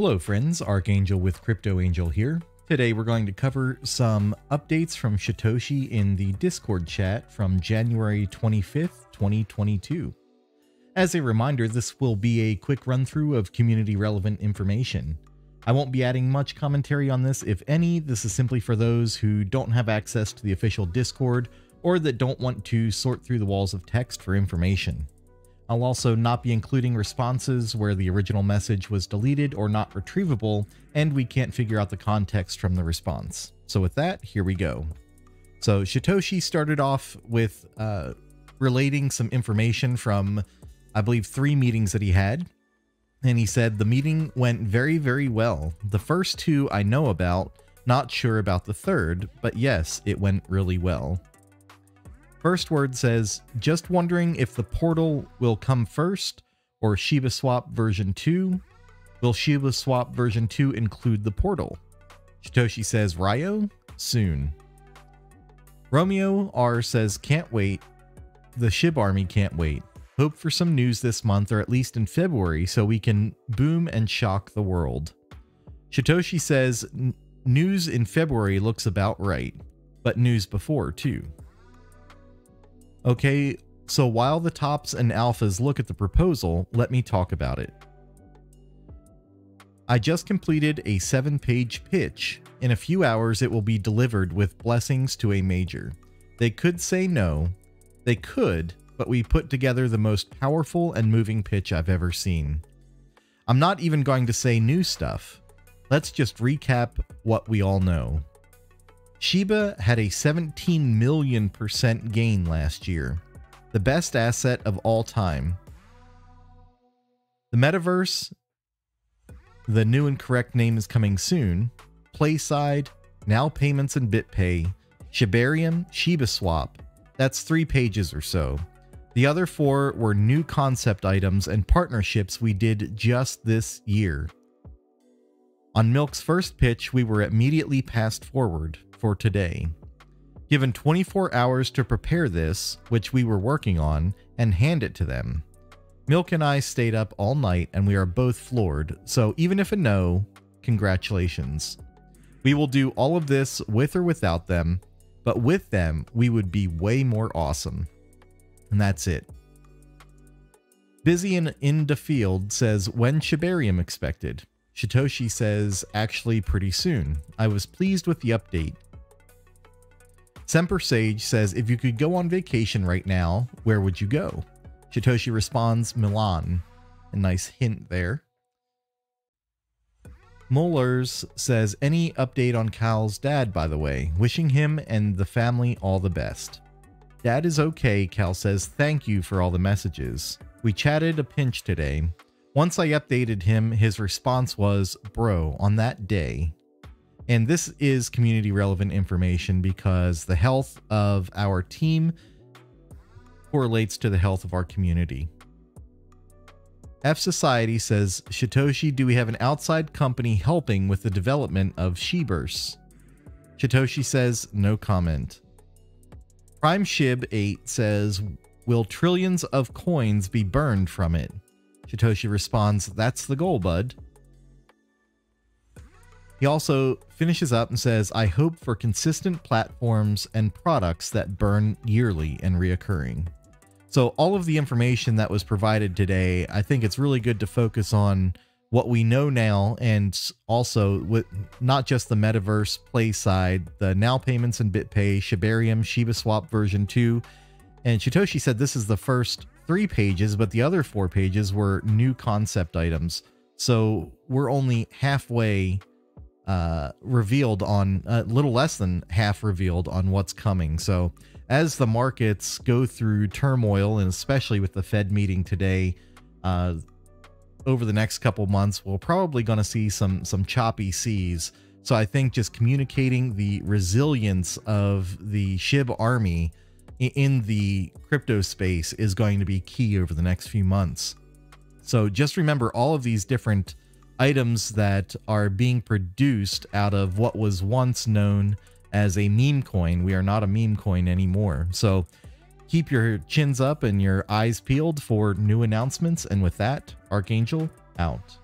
Hello friends, Archangel with CrypTOANGEL here. Today we're going to cover some updates from Shytoshi in the Discord chat from January 25th, 2022. As a reminder, this will be a quick run-through of community-relevant information. I won't be adding much commentary on this, if any. This is simply for those who don't have access to the official Discord or that don't want to sort through the walls of text for information. I'll also not be including responses where the original message was deleted or not retrievable, and we can't figure out the context from the response. So with that, here we go. So Shytoshi started off with relating some information from, I believe, 3 meetings that he had. And he said, the meeting went very, very well. The first 2 I know about, not sure about the third, but yes, it went really well. First word says, just wondering if the portal will come first or ShibaSwap version 2. Will ShibaSwap version 2 include the portal? Shytoshi says, Ryo, soon. Romeo R says, can't wait. The ShibArmy can't wait. Hope for some news this month or at least in February so we can boom and shock the world. Shytoshi says, news in February looks about right, but news before too. Okay, so while the tops and alphas look at the proposal, let me talk about it. I just completed a 7-page pitch. In a few hours, it will be delivered with blessings to a major. They could say no. They could, but we put together the most powerful and moving pitch I've ever seen. I'm not even going to say new stuff. Let's just recap what we all know. Shiba had a 17,000,000% gain last year, the best asset of all time. The metaverse, the new and correct name is coming soon, Playside, Now Payments and BitPay, Shibarium, ShibaSwap, that's 3 pages or so. The other 4 were new concept items and partnerships we did just this year. On Milk's first pitch, we were immediately passed forward for today. Given 24 hours to prepare this, which we were working on, and hand it to them. Milk and I stayed up all night and we are both floored, so even if a no, congratulations. We will do all of this with or without them, but with them, we would be way more awesome. And that's it. Busy and in the field says, when Shibarium expected? Shytoshi says, actually pretty soon. I was pleased with the update. Semper Sage says, if you could go on vacation right now, where would you go? Shytoshi responds, Milan. A nice hint there. Mullers says, any update on Kyle's dad, by the way? Wishing him and the family all the best. Dad is okay, Cal says, thank you for all the messages. We chatted a pinch today. Once I updated him, his response was, bro, on that day. And this is community relevant information because the health of our team correlates to the health of our community. F Society says, Shytoshi, do we have an outside company helping with the development of Shiberse? Shytoshi says, no comment. Prime Shib 8 says, will trillions of coins be burned from it? Shytoshi responds, that's the goal, bud. He also finishes up and says, I hope for consistent platforms and products that burn yearly and reoccurring. So all of the information that was provided today, I think it's really good to focus on what we know now and also with not just the metaverse play side, the Now Payments and BitPay, Shibarium, ShibaSwap version 2. And Shytoshi said this is the first 3 pages, but the other 4 pages were new concept items. So we're only halfway revealed on a little less than half revealed on what's coming. So as the markets go through turmoil, and especially with the Fed meeting today, over the next couple months, we're probably going to see some choppy seas. So I think just communicating the resilience of the ShibArmy in the crypto space is going to be key over the next few months. So just remember all of these different items that are being produced out of what was once known as a meme coin. We are not a meme coin anymore. So keep your chins up and your eyes peeled for new announcements. And with that, Archangel out.